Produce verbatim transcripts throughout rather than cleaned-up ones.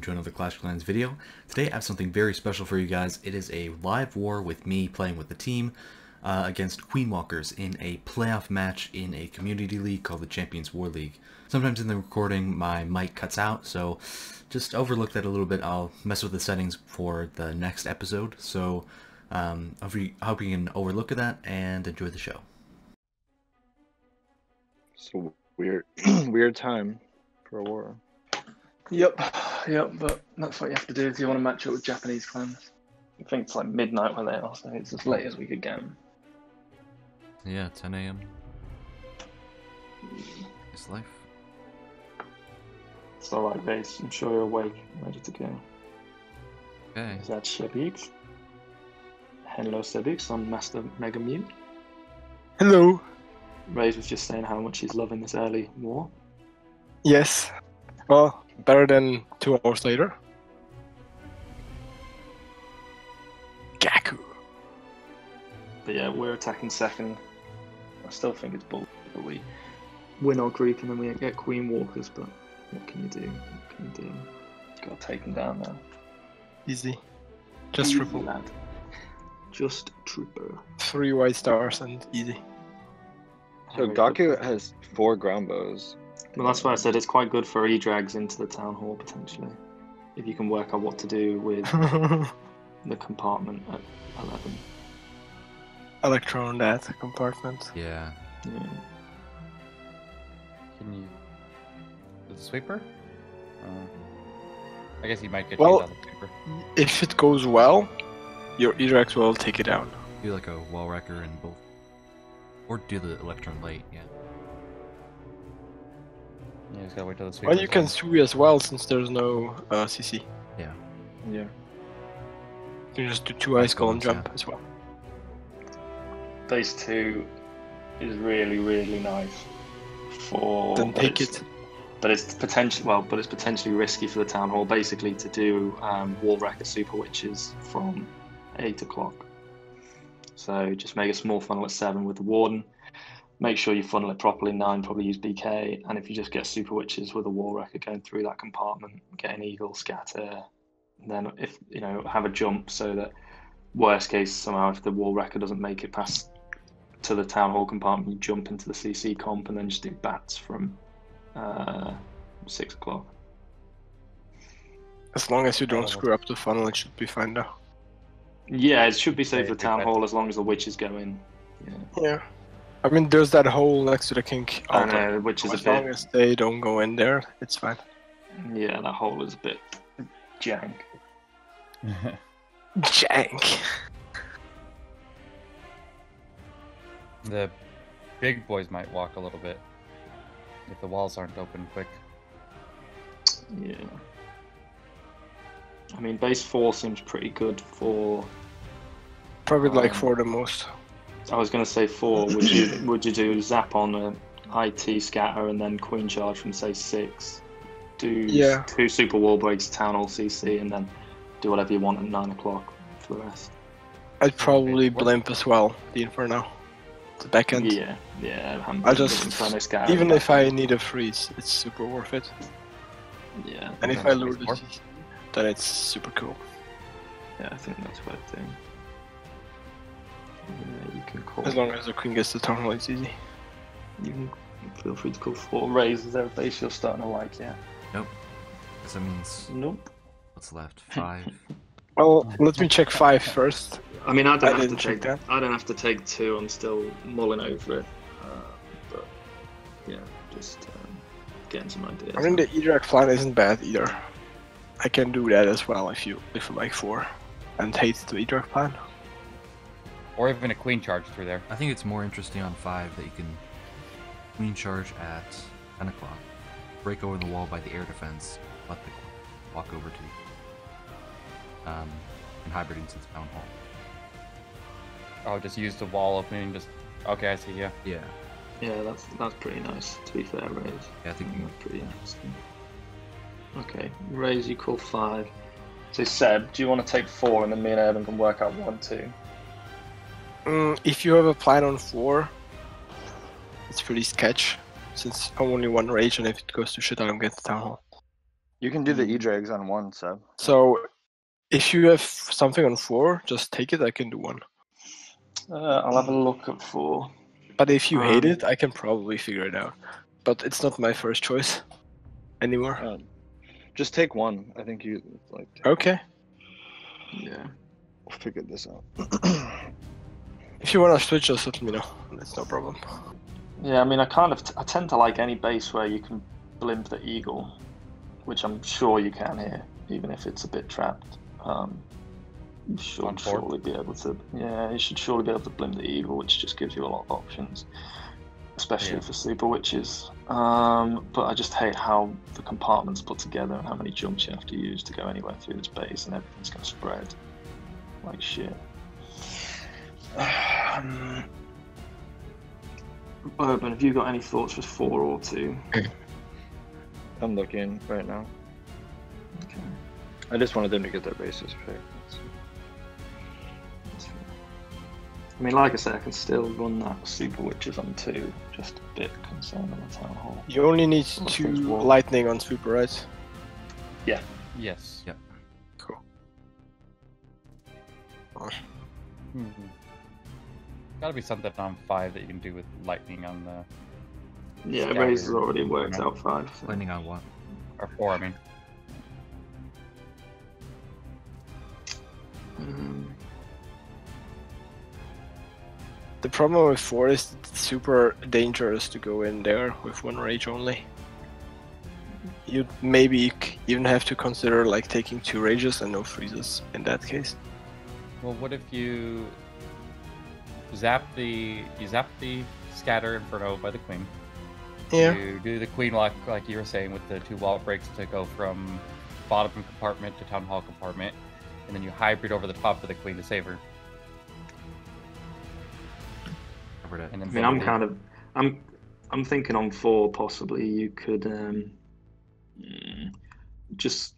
welcome to another Clash of Clans video. Today I have something very special for you guys. It is a live war with me playing with the team uh, against Queen Walkers in a playoff match in a community league called the Champions War League. Sometimes in the recording my mic cuts out, so just overlook that a little bit. I'll mess with the settings for the next episode, so um, I hope you can overlook at that and enjoy the show. So weird, weird time for a war. Yep, yep, but that's what you have to do if you want to match up with Japanese clans. I think it's like midnight where they are, so it's as late as we could get them. Yeah, ten A M It's life. It's alright, Raze. I'm sure you're awake, ready to go. Okay. Is that Sebuks? Hello, Sebuks. I'm Master Mega Mute. Hello. Raze was just saying how much she's loving this early war. Yes. Well, better than two hours later. Gaku. But yeah, we're attacking second. I still think it's bull that we win our Greek and then we get Queen Walkers, but what can you do? What can you do? You've got to take them down now. Easy. Just easy, triple. Lad. Just triple. Three white stars and easy. So Gaku has four ground bows. Well, that's why I said it's quite good for e-drags into the town hall, potentially. If you can work out what to do with the compartment at eleven. Electron that compartment. Yeah. yeah. Can you... Is it a sweeper? Uh, I guess you might get well, out of the sweeper. If it goes well, your e-drags will take it down. Do like a wall wrecker and both. Or do the electron light, yeah. Yeah, just gotta wait till the sweeper. Well, you can sui as well since there's no uh, C C. Yeah. Yeah. You can just do two ice skull and jump yeah. as well. Base two is really, really nice for. Then take it. But it's potentially well, but it's potentially risky for the town hall basically to do um, wall racket super witches from eight o'clock. So just make a small funnel at seven with the warden. Make sure you funnel it properly. Nine, probably use B K. And if you just get super witches with a wall wrecker going through that compartment, get an eagle scatter. And then if you know, have a jump so that worst case somehow if the wall wrecker doesn't make it past to the town hall compartment, you jump into the C C comp and then just do bats from uh, six o'clock. As long as you don't screw up the funnel, it should be fine now. Yeah, it should be safe for the town hall as long as the witches go in. Yeah. yeah. I mean, there's that hole next to the kink. I know, the witches are bit... As long as they don't go in there, it's fine. Yeah, that hole is a bit... jank. jank! The big boys might walk a little bit. If the walls aren't open quick. Yeah. I mean, base four seems pretty good for... Probably um, like four the most. I was going to say four. Would you would you do zap on a I T scatter and then queen charge from say six? Do yeah. two super wall breaks, town hall C C, and then do whatever you want at nine o'clock for the rest. I'd probably okay. blimp as well the inferno, the back end. Yeah, yeah. I'm I just inferno even if I need a freeze, it's super worth it. Yeah. And if I lure the C C, then it's super cool. Yeah, I think that's what I think. Yeah, you can call. As long as the queen gets the town hall, it's easy. You can feel free to call four. Raze, is there a base you're starting to like? Yeah. Nope. Because that means. Nope. What's left? Five. Well, let me check five first. I mean, I don't I have to take that. I don't have to take two. I'm still mulling over it. Uh, but yeah, just um, getting some ideas. I mean, the e-drag plan isn't bad either. I can do that as well if you if you like four, and hate the e-drag plan. Or even a queen charge through there. I think it's more interesting on five that you can queen charge at ten o'clock, break over the wall by the air defense, let the walk over to um, and hybrid into the town hall. Oh, just use the wall opening. Just okay, I see. Yeah. Yeah. Yeah, that's that's pretty nice. To be fair, Raze. Yeah, I think that's pretty interesting. Okay, Raze, you call five. So Seb, do you want to take four, and then me and Evan can work out one, two. Mm, if you have a plan on four, it's pretty sketch, since I'm only one rage, and if it goes to shit, I don't get the town hall. You can do the E-drags on one, Seb. So if you have something on four, just take it. I can do one. Uh, I'll have a look at four. But if you um, hate it, I can probably figure it out. But it's not my first choice anymore. Um, just take one. I think you like. Okay. One. Yeah. We'll figure this out. If you want to switch, just let me know. That's no problem. Yeah, I mean, I kind of t I tend to like any base where you can blimp the eagle, which I'm sure you can here, even if it's a bit trapped. Um, you should surely be able to. Yeah, you should surely be able to blimp the eagle, which just gives you a lot of options, especially yeah. for super witches. Um, but I just hate how the compartment's put together and how many jumps you have to use to go anywhere through this base, and everything's gonna spread like shit. Um, Urban, have you got any thoughts for four or two? I'm looking right now. Okay. I just wanted them to get their bases picked. I mean, like I said, I can still run that Super Witches on two. Just a bit concerned on the Town Hall. You only need two lightning on Super, right? Yeah. Yes. Yeah. Cool. Oh. Mm hmm. Gotta be something on five that you can do with lightning on the. Yeah, Raze has already worked out five. So. Lightning on what? Or four, I mean. Mm. The problem with four is it's super dangerous to go in there with one rage only. You'd maybe even have to consider like taking two rages and no freezes in that case. Well, what if you zap the you zap the scatter inferno by the queen? Yeah. You do the queen lock like you were saying with the two wall breaks to go from bottom compartment to town hall compartment, and then you hybrid over the top of the queen to save her. And then I mean, I'm kind of I'm I'm thinking on four possibly you could um, just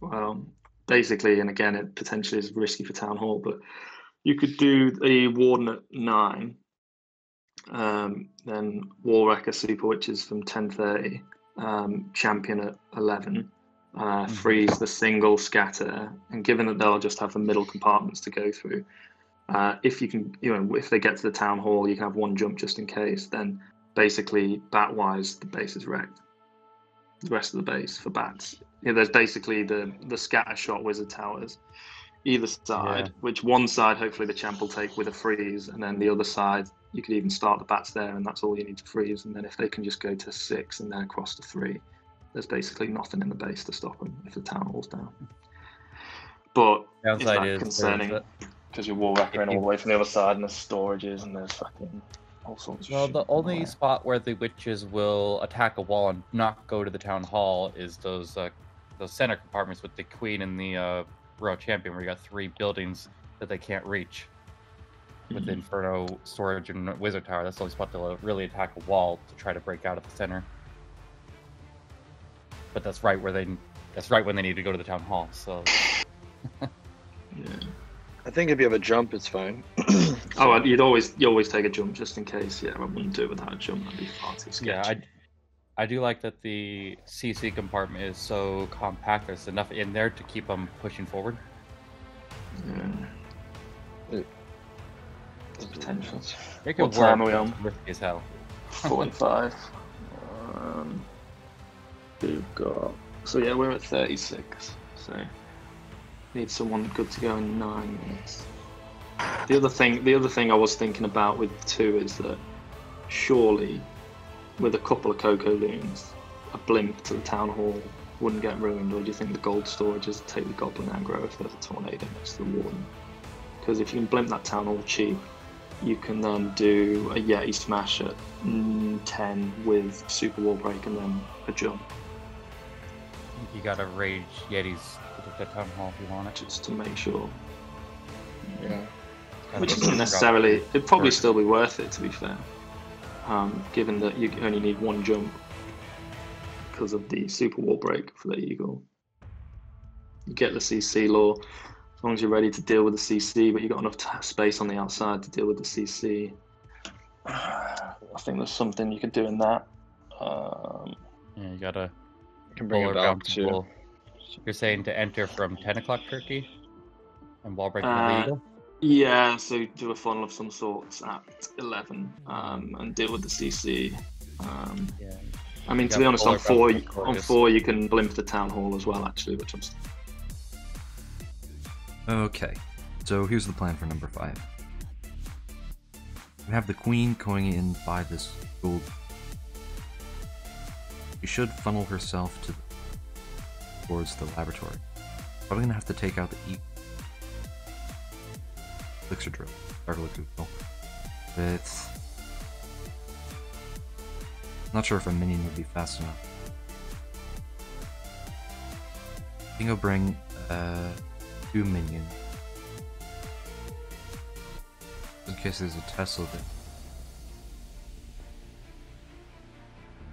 well. Basically, and again, it potentially is risky for Town Hall, but you could do the Warden at nine, um, then Warwrecker Super Witches from ten thirty, um, Champion at eleven, uh, mm-hmm. freeze the single scatter, and given that they'll just have the middle compartments to go through, uh, if you can, you know, if they get to the Town Hall, you can have one jump just in case, then basically, bat-wise, the base is wrecked. The rest of the base for bats. You know, there's basically the the scatter shot wizard towers, either side. Yeah. Which one side hopefully the champ will take with a freeze, and then the other side you could even start the bats there, and that's all you need to freeze. And then if they can just go to six and then across to three, there's basically nothing in the base to stop them if the town hall's down. But it's not concerning because you're wall wrecking all the way from the other side, and there's storages and there's fucking. Well, the only spot where the witches will attack a wall and not go to the town hall is those uh, those center compartments with the queen and the uh, royal champion, where you got three buildings that they can't reach. With the inferno storage and wizard tower, that's the only spot they'll really attack a wall to try to break out of the center. But that's right where they that's right when they need to go to the town hall. So. Yeah. I think if you have a jump, it's fine. Oh, you'd always you always take a jump just in case. Yeah, I wouldn't do it without a jump. That'd be far too sketchy. Yeah, I, I do like that the C C compartment is so compact. There's enough in there to keep them pushing forward. Yeah. There's potential. It could what work, time are we on? Risky as hell. Four and five. Um, we've got. So yeah, we're at thirty-six. So. Need someone good to go in nine minutes. The other thing, the other thing I was thinking about with two is that surely, with a couple of Coco Loons, a blimp to the town hall wouldn't get ruined. Or do you think the gold storages take the goblin aggro if there's a tornado next to the warden? Because if you can blimp that town hall cheap, you can then do a Yeti smash at mm, ten with super wall break and then a jump. You got to rage Yetis. The town hall if you want it. Just to make sure. Yeah. Which isn't necessarily, it'd probably still be worth it to be fair. Um, given that you only need one jump because of the super wall break for the eagle. You get the C C lore as long as you're ready to deal with the C C, but you've got enough space on the outside to deal with the C C. I think there's something you could do in that. Um, yeah, you gotta Can bring it back to. You're saying to enter from ten o'clock Turkey and wall break uh, the league? Yeah, so do a funnel of some sorts at eleven um, and deal with the C C. Um, yeah. I mean, you to be honest, on four, on four you can blimp the town hall as well, actually, which I'm... Okay, so here's the plan for number five. We have the queen going in by this gold. She should funnel herself to the towards the laboratory. Probably gonna have to take out the E elixir drill. Dark elixir drill. But not sure if a minion would be fast enough. I think I'll bring uh, two minions. In case there's a Tesla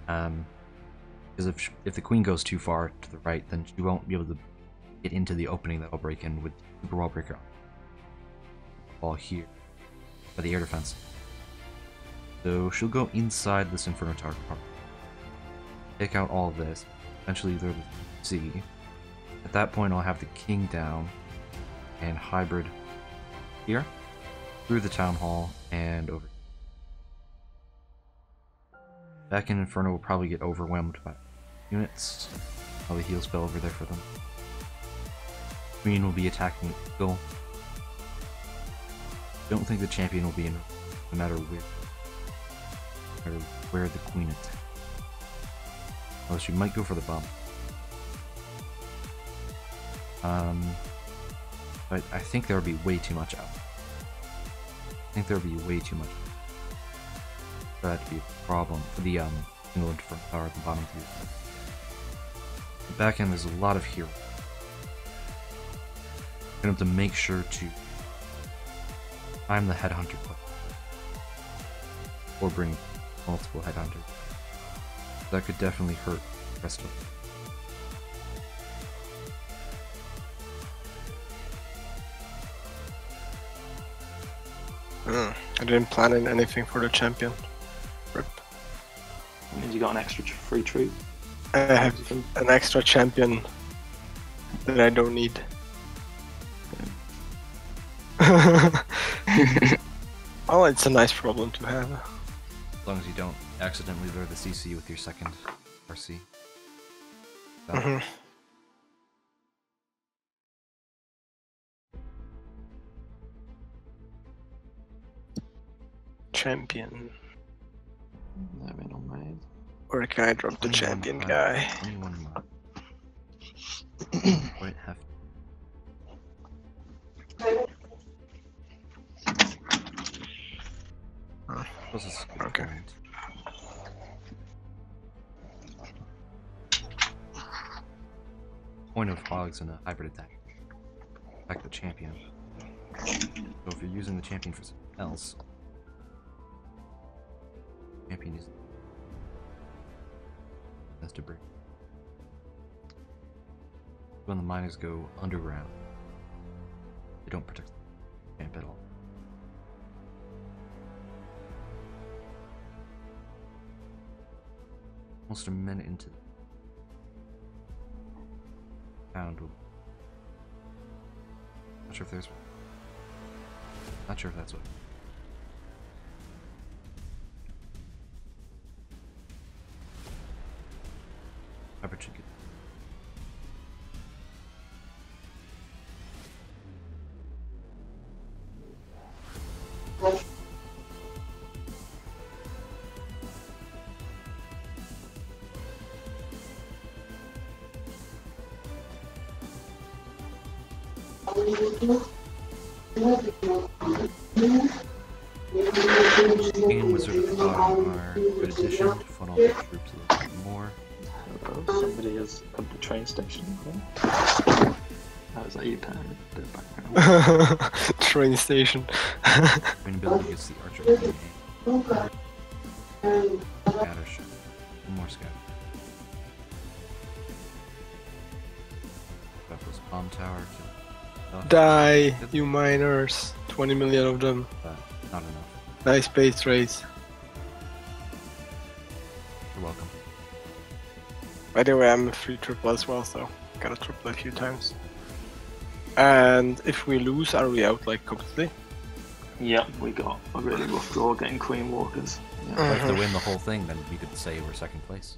there. Um Because if, if the queen goes too far to the right, then she won't be able to get into the opening that I'll break in with Super Wall Breaker. All here. By the air defense. So she'll go inside this Inferno Tower part. Take out all of this. Eventually they'll see. At that point I'll have the king down and hybrid here. Through the town hall and over. Back in Inferno will probably get overwhelmed by units. Probably heal spell over there for them. Queen will be attacking the eagle. Don't think the champion will be in no matter where, no matter where the queen attacks. Although she might go for the bomb. Um, but I think there would be way too much out. I think there would be way too much out. That would be a problem for the um, single Inferno Tower at the bottom of the the back end. There's a lot of heroes. You're going to have to make sure to time the headhunter play. Or bring multiple headhunters. That could definitely hurt the rest of them. Mm, I didn't plan in anything for the champion. That means you got an extra free troop. I have an extra champion that I don't need. Oh, it's a nice problem to have. As long as you don't accidentally lure the C C with your second R C. So. Mm-hmm. Champion. Or can I drop the champion guy? Wait, half. Oh, okay. Point. Point of hogs and a hybrid attack. Attack the champion. So if you're using the champion for something else, champion is. That's to break. When the miners go underground, they don't protect the camp at all. Almost a minute into the round. Not sure if there's. Not sure if that's what. Chicken. And Wizard of Oz are good addition to funnel the troops a little bit more. Somebody is at the train station. That was like you, Pat. The background. Train station. Train building is the archer. Scatter shot. One more scatter. That was bomb tower. Kill. Die, That's you miners. twenty million of them. But not enough. Nice base race. You're welcome. By the way, I'm a free triple as well, so gotta triple a few times. And if we lose, are we out like completely? Yeah, we got a really rough draw getting Queen Walkers. Yeah. Mm-hmm. If they win the whole thing, then we could say we're second place.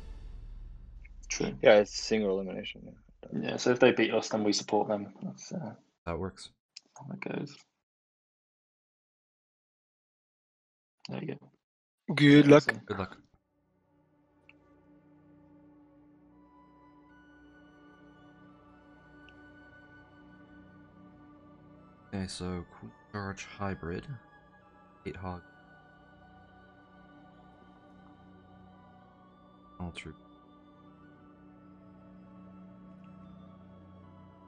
True. Yeah, it's single elimination. Yeah, yeah, so if they beat us, then we support them. That's, uh, that works. How that goes. There you go. Good yeah, luck. So. Good luck. Okay, so Quick Charge Hybrid, eight Hog, all true.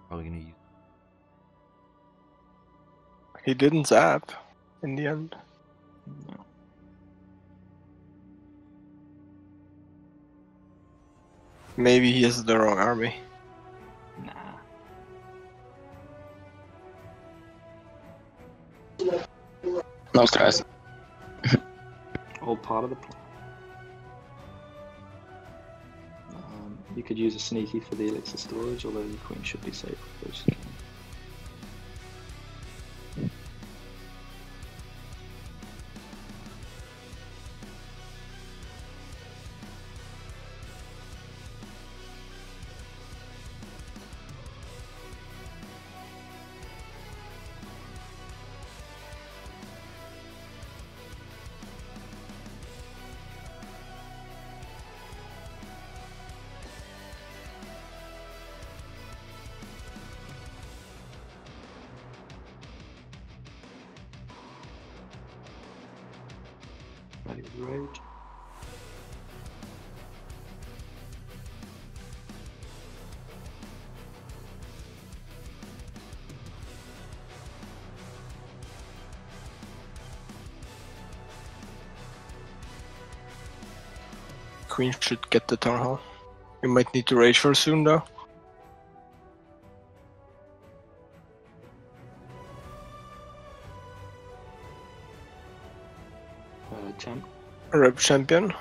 Probably gonna use. He didn't zap in the end. No. Maybe he has the wrong army. Nah. No stress. All part of the plan. Um, you could use a sneaky for the elixir storage, although the queen should be safe. Queen should get the town hall. We might need to rage for soon though. Uh, champ. Rep champion.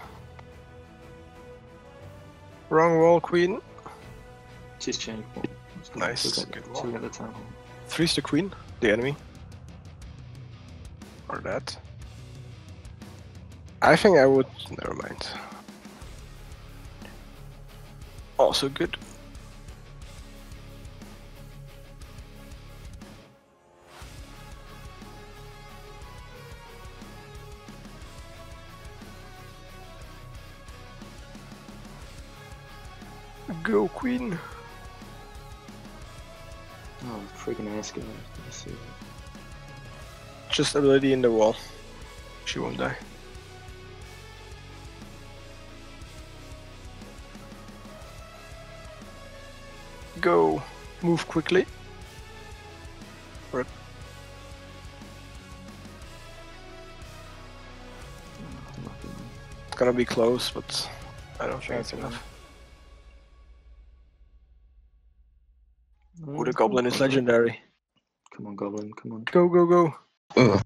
Wrong wall, queen. She's changed. Nice. Good wall. Two at the town hall. Three's the queen, the enemy. Or that. I think I would. Never mind. Also good. Go queen. Oh, freaking ass guy. Just a lady in the wall. She won't die. Go, move quickly. Rip. It's gonna be close, but I don't think it's enough. Oh, the goblin is legendary. Come on, goblin, come on. Go, go, go. Uh.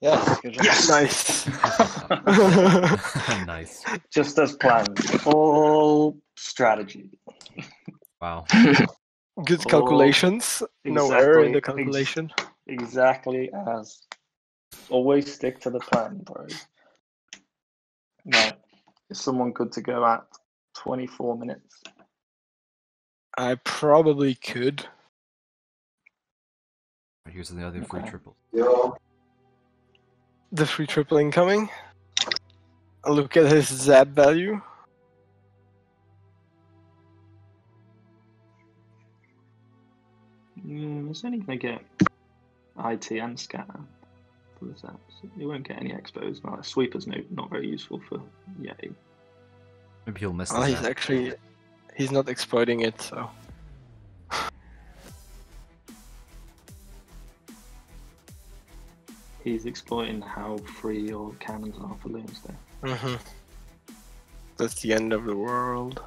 Yes, good job. Yes. Nice. Nice. Just as planned. All strategy. Wow. Good calculations. All no exactly, error in the calculation. Ex exactly as. Always stick to the plan, bro. No. Is someone good to go at twenty-four minutes? I probably could. Here's the other okay. Free triple. Yeah. The free triple incoming. Look at his zap value. Mm, is only going to get I T and scatter for the zaps. You won't get any expos. No, sweeper's no, not very useful for Yeti. Maybe he'll miss. Oh, he's zap. Actually he's not exploiting it, so. He's exploiting how free your cannons are for limbs there. Mm-hmm. That's the end of the world.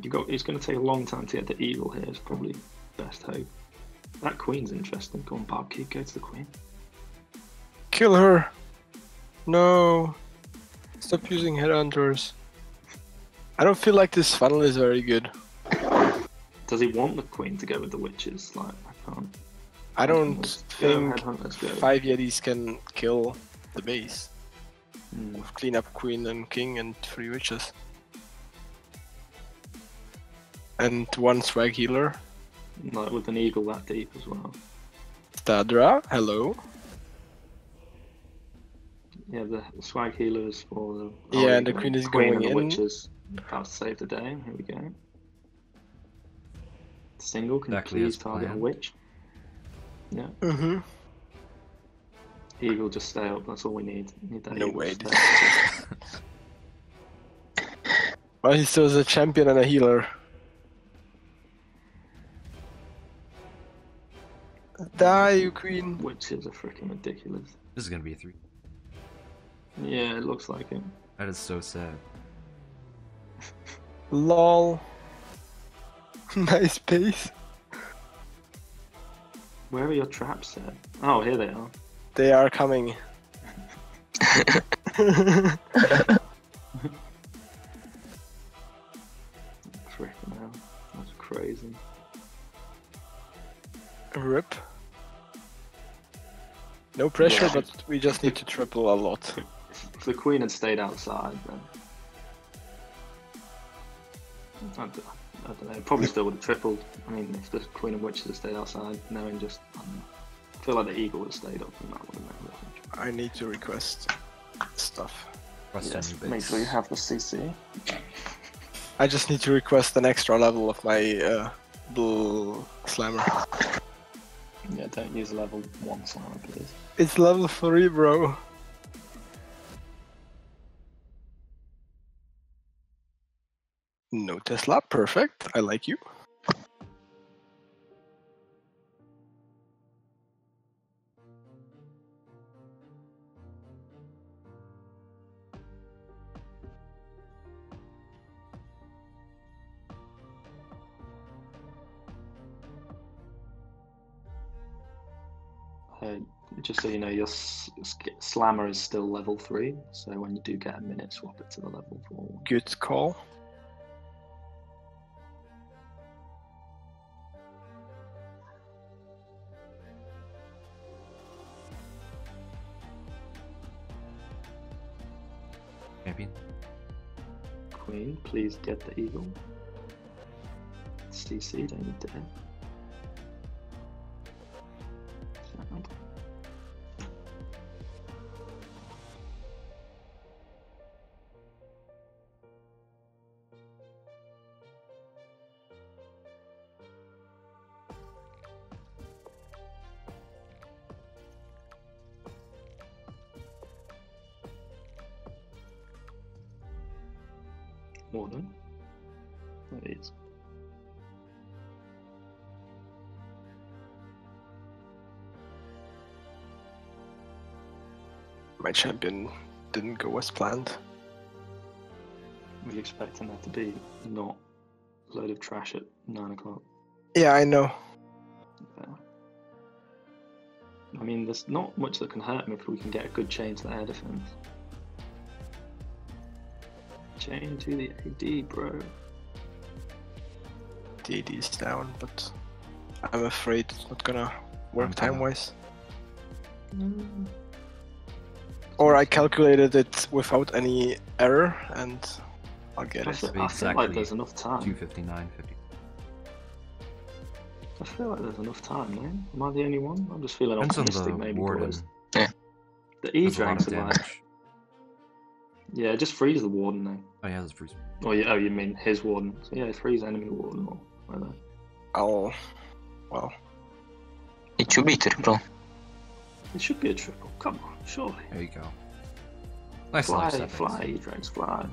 You got. It's going to take a long time to get the eagle here. Is probably best hope. That queen's interesting. Go on, Bob. Keep go to the queen. Kill her. No. Stop using headhunters. I don't feel like this funnel is very good. Does he want the queen to go with the witches? Like, I can't. I don't think five Yetis can kill the base. Mm. With clean up queen and king and three witches. And one swag healer. Like with an eagle that deep as well. Stadra, hello. Yeah, the swag healer is for the... Oh, yeah, and the queen is queen going in. The witches. About to save the day, here we go. Single, can exactly please target a witch. Yeah. Mm-hmm. Eagle, just stay up, that's all we need. We need that no way. Well, he still is a champion and a healer. Die, you queen! Witches are freaking ridiculous. This is gonna be a three. Yeah, it looks like it. That is so sad. LOL. Nice base. Where are your traps at? Oh, here they are. They are coming. Freaking hell. That's crazy. Rip. No pressure, yeah. But we just need to triple a lot. If the queen had stayed outside, then... I don't, I don't know, probably still would have tripled. I mean, if the queen of witches had stayed outside, knowing just... I don't know. I feel like the eagle would have stayed up and that would have made a difference. I need to request stuff. Request yes, make sure you have the C C. I just need to request an extra level of my uh, blue slammer. Yeah, don't use level one slammer, please. It's level three, bro. No Tesla, perfect. I like you. Uh, just so you know, your s slammer is still level three, so when you do get a minute, swap it to the level four. Good call. Champion. Queen, please get the eagle. C C, don't need to end. My champion didn't go as planned. We expect him to be not a load of trash at nine o'clock. Yeah, I know. Yeah. I mean, there's not much that can hurt him if we can get a good chain to the air defense. Chain to the A D, bro. The A D is down, but I'm afraid it's not gonna work time-wise. Mm. Or I calculated it without any error, and I'll get I feel, it. I exactly. feel like there's enough time. two fifty-nine fifty. I feel like there's enough time, man. Am I the only one? I'm just feeling optimistic, maybe. Yeah. The E-Drags are like... Yeah, just freeze the warden, though. Oh, yeah, that's freeze. Oh, yeah, oh, you mean his warden. So, yeah, freeze enemy warden or whatever. Oh, well. It should be triple. It should be a triple, come on, surely. There you go. Nice fly, fly, E-Drags, fly.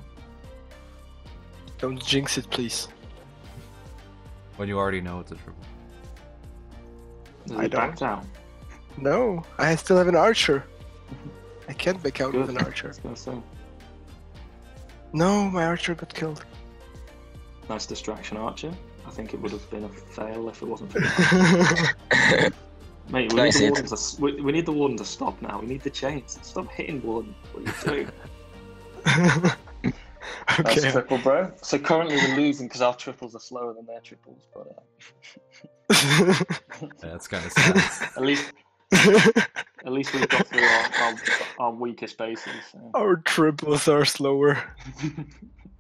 Don't jinx it, please. When you already know it's a triple. Does I don't. Down? No, I still have an archer. I can't back out Good. with an archer. No, my archer got killed. Nice distraction, archer. I think it would have been a fail if it wasn't for that. Mate, we need, the warden to, we, we need the warden to stop now. We need the chains. Stop hitting warden. What are you doing? Okay. That's triple, bro. So currently we're losing because our triples are slower than their triples, but uh... yeah, that's kind of sad. At least, at least we've got through our, our, our weakest bases. So. Our triples are slower.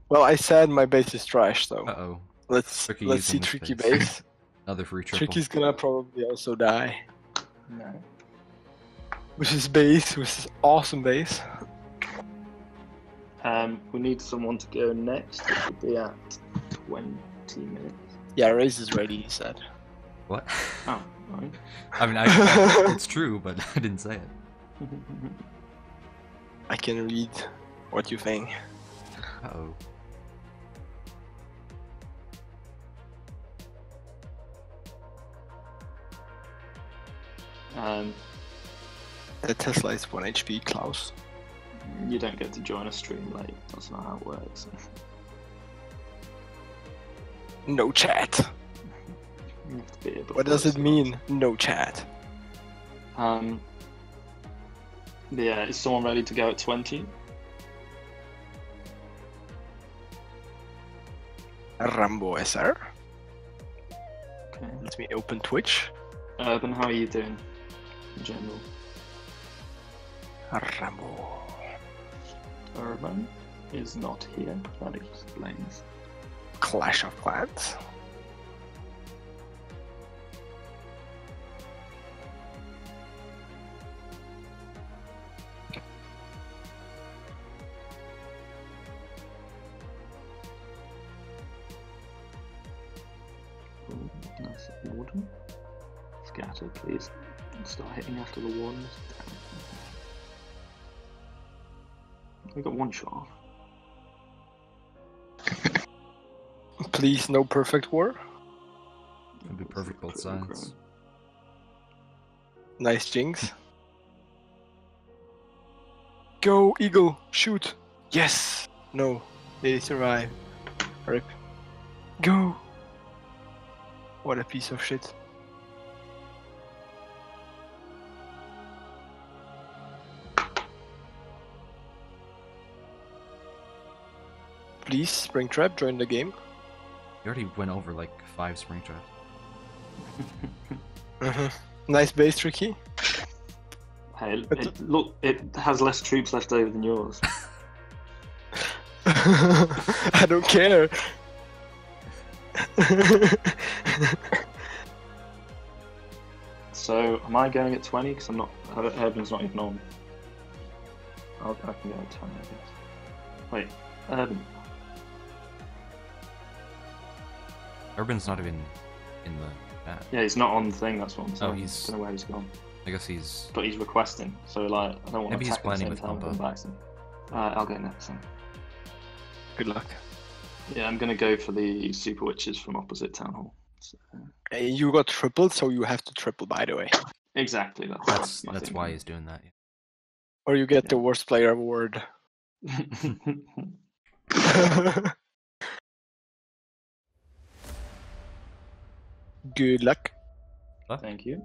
Well, I said my base is trash, so uh oh, let's Tricky let's see Tricky base. Another free triple. Tricky's gonna probably also die. No. Which is base, which is awesome base. Um, we need someone to go next. It should be at twenty minutes. Yeah, Raze is ready, he said. What? Oh, right. I mean, I, I, it's true, but I didn't say it. I can read what you think. Uh oh. Um, the Tesla is one H P, Klaus. You don't get to join a stream late. That's not how it works. No chat. What does it mean? No chat. Um. Yeah, is someone ready to go at twenty? Rambo S R. Okay. Let me open Twitch. Urban, how are you doing? In general. Rambo. Urban is not here, that explains. Clash of Clans. Ooh, nice warden. Scatter, please. Start hitting after the wardens. We got one shot. Please, no perfect war. It'd be perfect both sides. Nice Jinx. Go, Eagle! Shoot! Yes! No. They survive. Rip. Go! What a piece of shit. Please, Springtrap, join the game. You already went over like five Springtraps. uh-huh. Nice base, Ricky. Hey, it, it, look, it has less troops left over than yours. I don't care. So, am I going at twenty? Because I'm not. Urban's not even on. I'll, I can go at twenty. I guess. Wait, Urban. Urban's not even in the app. Yeah, he's not on the thing, that's what I'm saying. Oh, he's... I don't know where he's gone. I guess he's... But he's requesting, so like, I don't want Maybe to attack him the same with time Pumpa. Back to him. Uh, I'll go next time. Good luck. Yeah, I'm gonna go for the Super Witches from opposite Town Hall. So... Hey, you got tripled, so you have to triple, by the way. Exactly, that's... That's, that's why he's doing that. Yeah. Or you get yeah. the worst player award. Good luck. Huh? Thank you.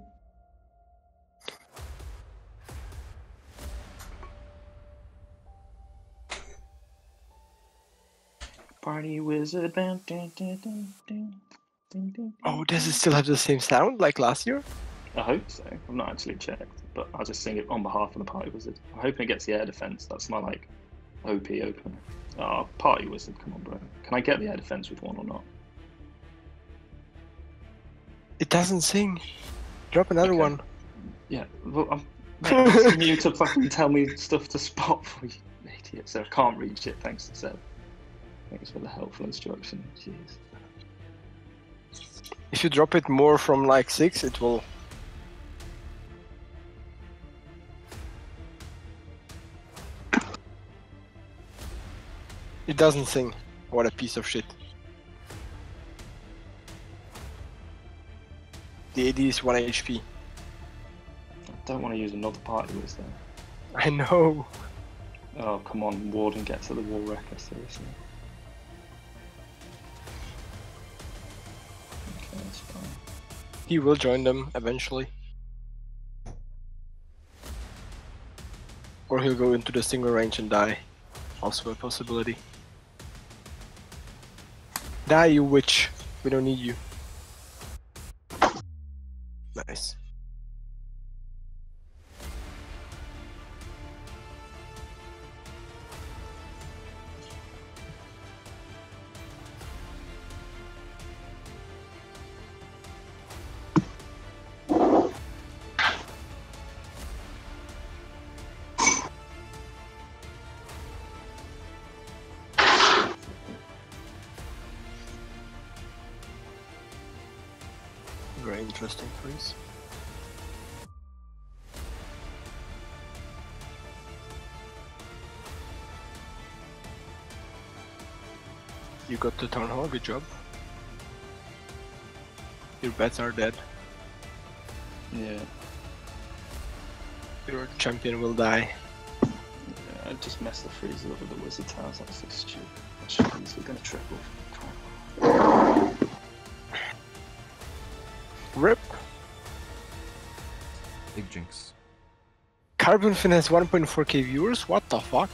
Party wizard. Oh, does it still have the same sound like last year? I hope so. I've not actually checked, but I'll just sing it on behalf of the party wizard. I'm hoping it gets the air defense. That's my like O P opener. Ah, oh, party wizard, come on, bro. Can I get the air defense with one or not? It doesn't sing. Drop another okay. one. Yeah, well, I'm asking you to fucking tell me stuff to spot for you, idiot. So I can't reach it, thanks to Seb. Thanks for the helpful instruction. Jeez. If you drop it more from like six, it will. It doesn't sing. What a piece of shit. The A D is one H P. I don't want to use another party list though. I know. Oh, come on, Warden gets at the wall wrecker, seriously. Okay, that's fine. He will join them eventually. Or he'll go into the single range and die. also a possibility. Die, you witch. We don't need you. Nice. Interesting, please. You got the town hall, good job. Your bats are dead. Yeah. Your champion will die. Yeah, I just messed the freeze over the wizard's house, that's so stupid. Jeez, we're gonna triple. Rip. Big jinx. Carbonfin has one point four K viewers. What the fuck?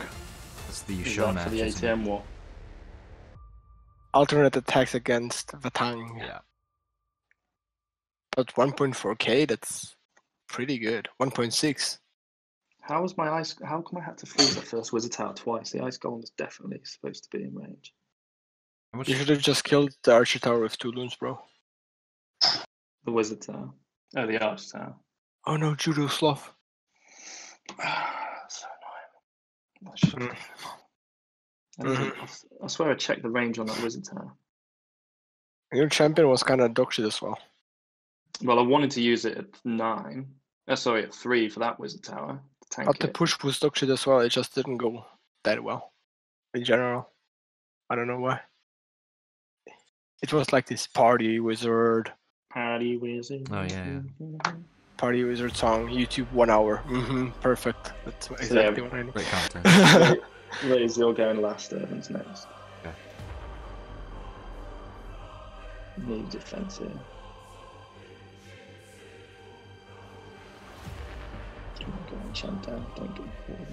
That's the show match for the A T N war. Alternate attacks against Vatang. Yeah. But one point four K, that's pretty good. one point six. How was my ice? How come I had to freeze that first wizard tower twice? The ice golem was definitely supposed to be in range. You should have just killed the archer tower with two loons, bro. The wizard tower. Oh, the arch tower. Oh no, Judo Sloth. So annoying. I, mm. I swear I checked the range on that wizard tower. Your champion was kind of dodgy as well. Well, I wanted to use it at nine. Oh, sorry, at three for that wizard tower. To but the push was dodgy as well. It just didn't go that well in general. I don't know why. It was like this party wizard. Party Wizard. Oh, yeah. yeah. Party Wizard song, YouTube one hour. Mm-hmm. Perfect. That's exactly yeah, what I need. Great content. Raze, you're going last, Evan's next. Okay. Need defense here. Come on, go on, Shantae. Don't get bored.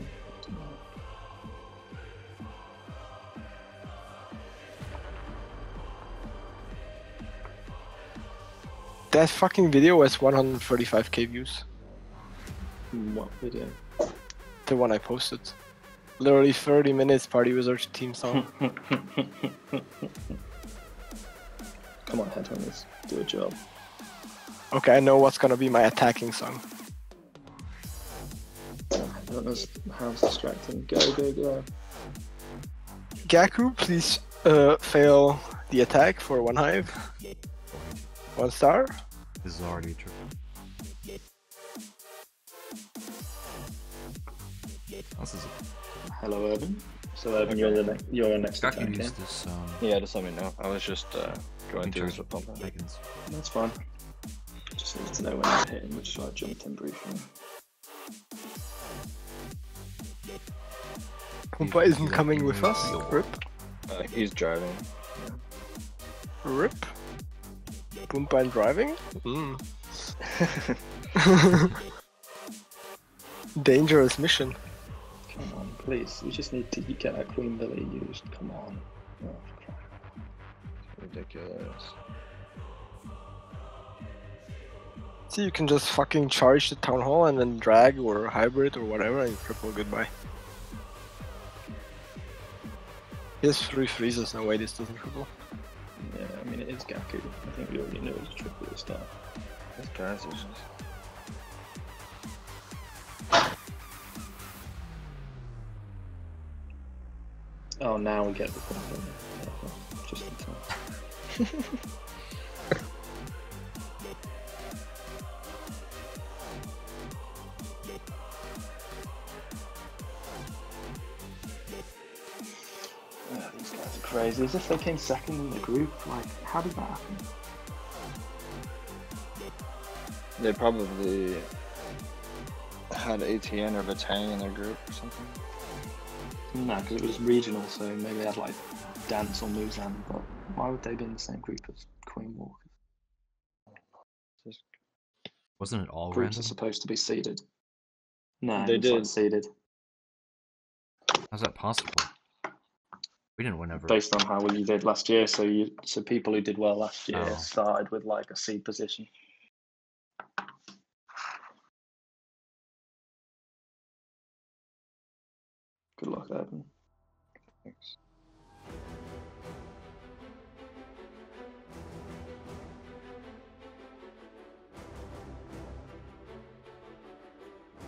That fucking video has one hundred thirty-five K views. What video? The one I posted. Literally thirty minutes party wizard team song. Come on, headhunters, do a job. Okay, I know what's gonna be my attacking song. I don't know how it's distracting. Go, go, go. Gaku, please uh, fail the attack for One Hive. One star? This is already true. Hello, Urban. So, Urban, you're the next. You're the next. Gaku attack, yeah? This, um... yeah, just let me know. I was just uh, going through this with Pumpa. That's fine. Just needed to know when I was hitting, which is why I jumped in briefly. Pumpa isn't coming with us. Rip. Uh, he's driving. Yeah. Rip. Pumpa and driving? Mm. Dangerous mission. Come on, please. We just need to get our Queen Lily used. Come on. Oh, ridiculous. See, you can just fucking charge the town hall and then drag or hybrid or whatever and triple goodbye. He has three freezes. No way, this doesn't triple. Yeah, I mean, it is Gaku. I think we already knew it was a triple at the start. That's transitions. Oh, now we get the point. Just in time. Crazy, as if they came second in the group, like, how did that happen? They probably had A T N or Vatang in their group or something. No, because it was regional, so maybe they had like Dance or Musan, but why would they be in the same group as Queen Walkers? Just... Wasn't it all groups random? Are supposed to be seeded. No, they did. Seeded. How's that possible? We didn't win ever. Based on how well you did last year, so you so people who did well last year oh. started with like a C position. Good luck, Evan. Thanks.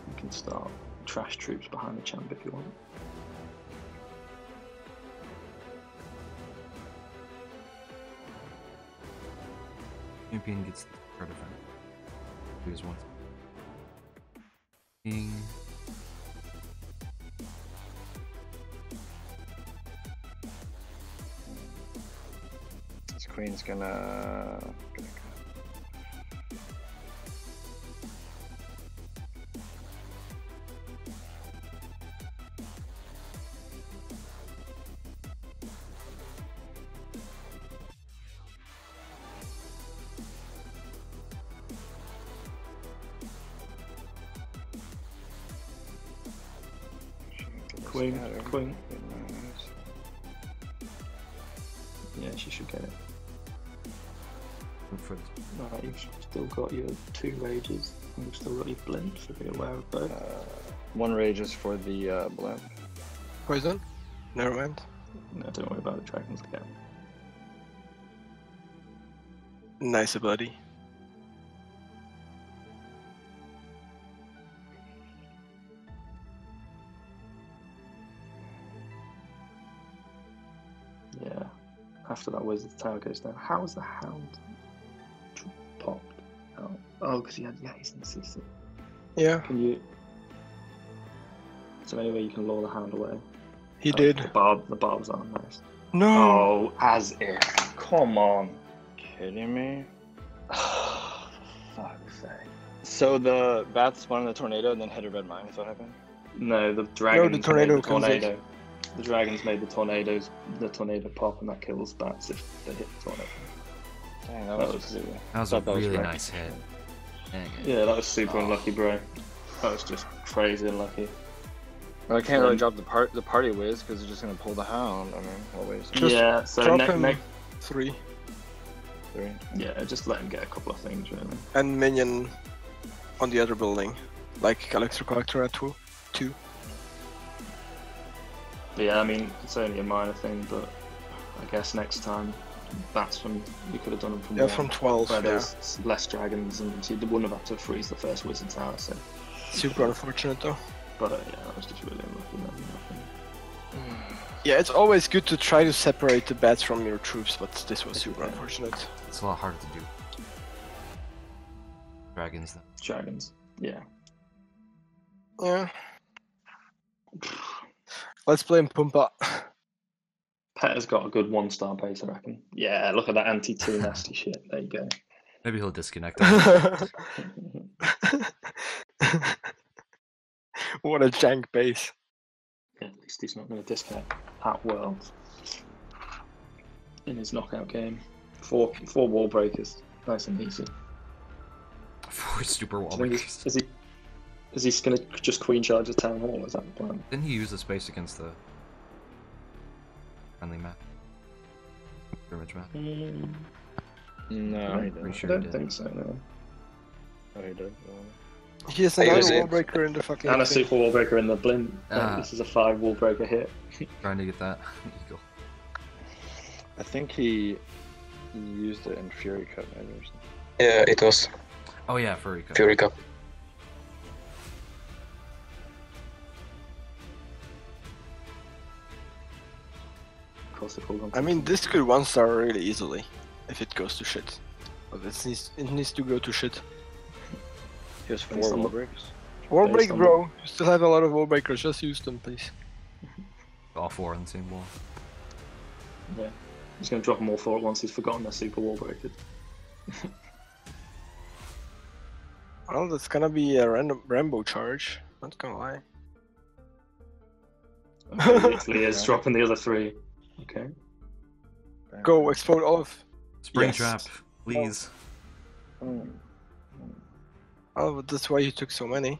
You can start trash troops behind the champ if you want. Champion gets the Carbonfin. He was once. King. This queen's gonna. gonna Queen, queen. Yeah, she should get it. Alright, you've still got your two rages, and you've still got your blimp, so be aware of both. Uh, one rage is for the uh, blimp. Poison? Never mind. No, don't worry about the dragon's cap. Nicer, buddy. After that wizard's tower goes down. How was the hound popped? Oh, oh, because he had yeah, he's in the C C. Yeah. Can you? So anyway, you can lure the hound away. He oh, did. The barb, the barbs aren't nice. No. Oh, as if. Come on. Kidding me? Oh, fuck's sake. So the bats spawned in the tornado and then hit a red mine. Is what happened? No, the dragon. No, the tornado. The tornado. Comes The dragons made the tornadoes, the tornado pop, and that kills bats if they hit the tornado. Dang, that, that was, was, that was a that really was nice hit. Dang it. Yeah, that was super oh. unlucky, bro. That was just crazy unlucky. Well, I can't um, really drop the part the party whiz because they're just gonna pull the hound. I mean, always. Just yeah. So next, next three. Three. Yeah, just let him get a couple of things really. And minion on the other building, like Electro Collector at two, two. But yeah, I mean, it's only a minor thing, but I guess next time, that's from, you could have done them from, yeah, one, from twelve, where yeah. there's less dragons, and so you wouldn't have had to freeze the first wizard tower, so. Super unfortunate, though. But uh, yeah, that was just really unlucky, nothing. Yeah, it's always good to try to separate the bats from your troops, but this was super yeah. unfortunate. It's a lot harder to do. Dragons, then. Dragons, yeah. Yeah. Let's blame Pumpa. Pet has got a good one-star base, I reckon. Yeah, look at that anti-two nasty shit. There you go. Maybe he'll disconnect. What a jank base. Yeah, at least he's not going to disconnect at Worlds in his knockout game. Four, four wall breakers, nice and easy. Four super wall breakers. Is he? Is he gonna just queen charge the town hall? Is that the plan? Didn't he use the space against the friendly map? Scrimmage map? Mm. No, no, he didn't. Sure I don't he think so, no. No, he didn't. No. He has another wall breaker in the fucking. And a super wall breaker in the blimp. Ah. This is a five wall breaker hit. Trying to get that eagle. I think he used it in Fury Cup, maybe or something. Yeah, it was. Oh, yeah, Fury Cup. Fury Cup. I mean, this could one star really easily if it goes to shit. But it needs it needs to go to shit. Here's four wall breaks. Wall break, bro. You still have a lot of wall breakers. Just use them, please. All four on the same wall. Yeah, he's gonna drop them all four at once. He's forgotten their super wall breakers. Well, that's gonna be a random Rambo charge. Not gonna lie. Okay, literally is yeah. dropping the other three. Okay. Go explode off. Springtrap, yes. please. Oh. Oh. oh, but that's why you took so many.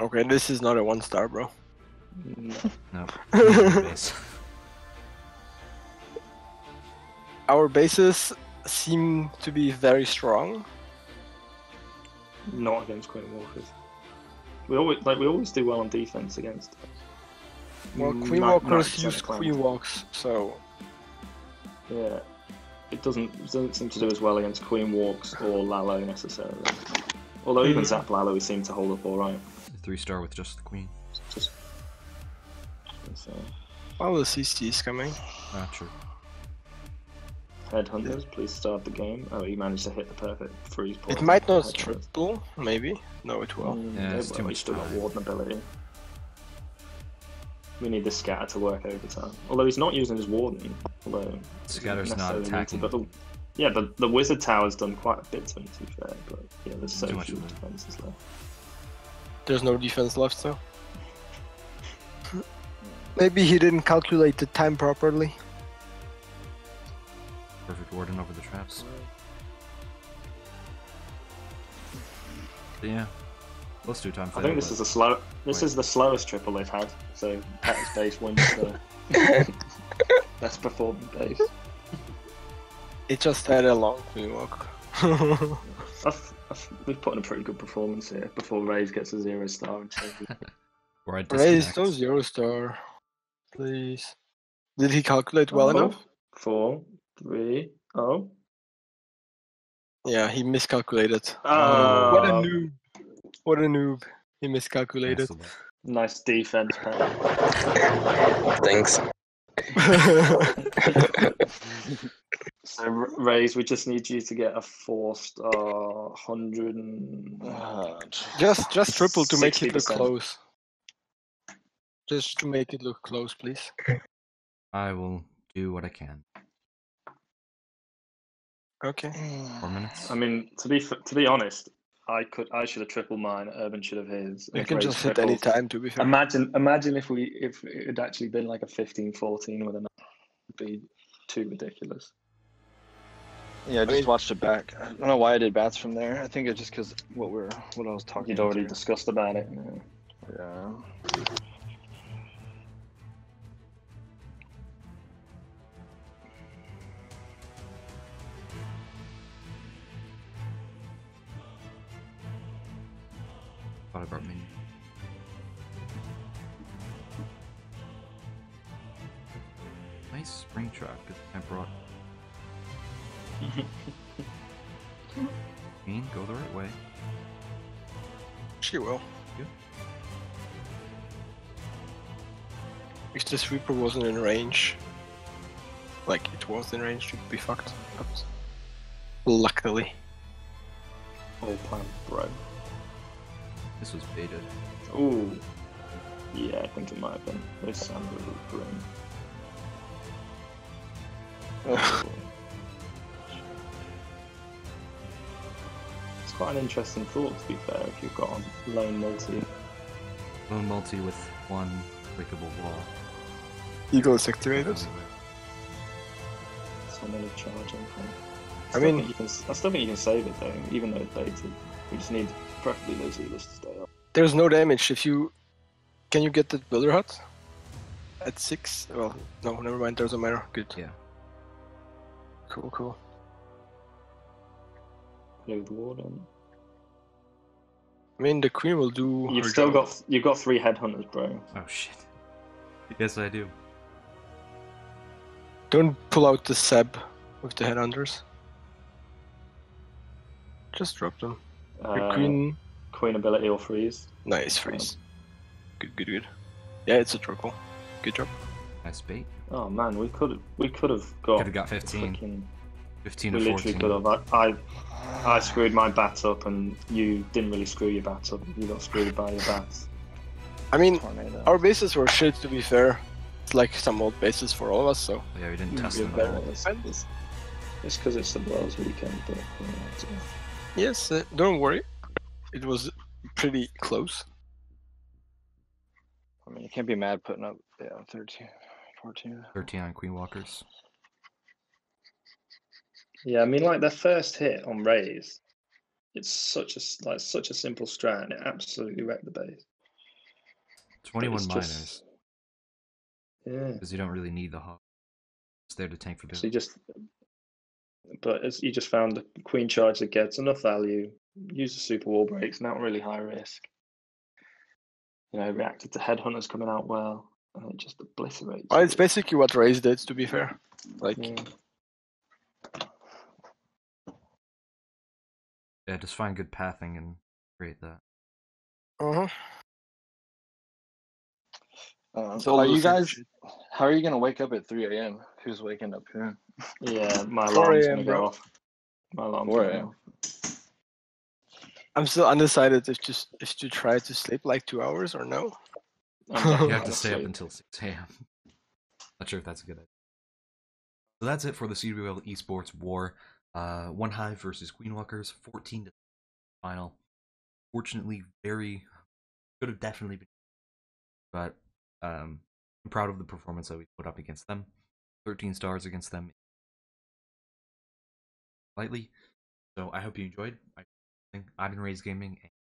Okay, this is not a one star, bro. No. No. Base. Our bases seem to be very strong. Not against Queen Walkers. We always like we always do well on defense against. Well, Queen Walkers use Queen Walks, so yeah, it doesn't it doesn't seem to do as well against Queen Walks or Lalo necessarily. Although even Zap Lalo, we seem to hold up all right. Three star with just the Queen. Just. So. Oh, the C C is coming. Ah, true. Headhunters, please start the game. Oh, he managed to hit the perfect freeze point. It might not triple, maybe. No, it will. Mm, yeah, it's too much. We still got Warden ability. We need the Scatter to work overtime. Although he's not using his Warden. Although Scatter's not attacking. But the, yeah, the, the Wizard Tower's done quite a bit to him, to be fair. But yeah, there's so much defenses left. There's no defense left, so. Maybe he didn't calculate the time properly. Perfect Warden over the traps. But yeah, let's do time. For I think this is a slow. This wait. is the slowest triple they've had. So Pat's base wins the best performing base. It just had a long Queen Walk. I've, I've, we've put in a pretty good performance here before Raze gets a zero star. And Raze, don't zero star, please. Did he calculate well oh, enough? Four. Three, oh. Yeah, he miscalculated. Oh. What a noob. What a noob. He miscalculated. Excellent. Nice defense, Pat. Thanks. So, Raze, we just need you to get a four-star hundred and... Just, just triple to sixty percent. Make it look close. Just to make it look close, please. I will do what I can. Okay. Four minutes. I mean, to be to be honest, I could I should have tripled mine. Urban should have his. You can just hit any time. To be fair. Imagine imagine if we if it had actually been like a fifteen fourteen with a nine, it'd be too ridiculous. Yeah, I just I mean, watched it back. I don't know why I did bats from there. I think it's just because what we're what I was talking. You'd already discussed about it. Yeah. Yeah. What about me? Nice Springtrap I brought. Queen, go the right way. She will. Yeah. If the sweeper wasn't in range, like it was in range, she'd be fucked. But luckily. All plan, bro. This was baited. Ooh. Yeah, I think it might have been. There's some little brain. Oh. It's quite an interesting thought, to be fair, if you've got a lone multi. Lone multi with one breakable wall. Eagle's activated? Someone of charging. I, I mean, you can, I still think you can save it, though, even though it's baited. We just need preferably those healers to stay up. There's no damage if you... Can you get that builder hut? At six? Well, no, never mind, doesn't matter. Good. Yeah. Cool, cool. No warden. I mean, the queen will do... You've still job. got... You've got three headhunters, bro. Oh, shit. Yes, I do. Don't pull out the Seb with the headhunters. Just drop them. Uh, queen... queen ability or freeze? Nice freeze. Good, good, good. Yeah, it's a triple. Good job. Nice beat. Oh man, we could have we could have got. Could have got fifteen. Freaking... Fifteen or we fourteen. Literally could have. I, I I screwed my bats up, and you didn't really screw your bats up. You got screwed by your bats. I mean, tornado. Our bases were shit. To be fair, it's like some old bases for all of us. So yeah, we didn't test them. It's because it's the Wells weekend, but. You know, it's... Yes, uh, don't worry. It was pretty close. I mean, you can't be mad putting up yeah, thirteen, fourteen. thirteen on Queen Walkers. Yeah, I mean, like their first hit on Raze, it's such a like such a simple strat, and it absolutely wrecked the base. twenty-one miners. Just... yeah. Because you don't really need the hog. It's there to tank for business. So you just... But as you just found the queen charge that gets enough value, use the super wall breaks, not really high risk. You know, reacted to headhunters coming out well, and it just obliterates. Well, it's basically what Raze did, to be fair. Like, yeah, yeah just find good pathing and create that. Uh-huh. Uh, so, like, you guys, shit. How are you gonna wake up at three A M? Who's waking up here? Yeah, my alarm's gonna go off. My alarm's gonna go off. I'm still undecided if to if to try to sleep like two hours or no. You have to stay up until six A M Not sure if that's a good idea. So that's it for the C W L Esports War. Uh, One Hive versus Queen Walkers, fourteen to final. Fortunately, very could have definitely been, but. Um, I'm proud of the performance that we put up against them. thirteen stars against them. Lightly. So I hope you enjoyed. I've been Raze Gaming, and